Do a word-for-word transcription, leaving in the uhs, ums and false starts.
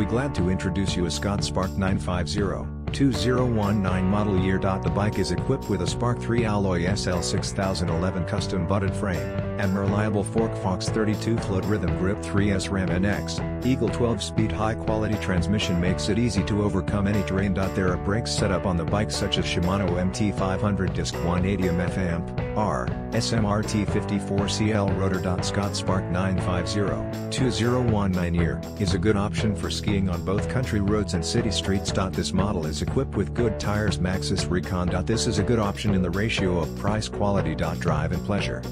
we glad to introduce you a Scott Spark nine fifty, two thousand nineteen model year. The bike is equipped with a Spark three Alloy S L six thousand eleven custom butted frame, and reliable fork Fox thirty-two Float Rhythm Grip three S Ram N X. Eagle twelve Speed high quality transmission makes it easy to overcome any terrain. There are brakes set up on the bike such as Shimano M T five hundred disc one eighty millimeter amp R, S M R T fifty-four C L rotor. Scott Spark nine fifty, two thousand nineteen year is a good option for skiing on both country roads and city streets. This model is equipped with good tires Maxxis Rekon. This is a good option in the ratio of price quality. Drive and pleasure.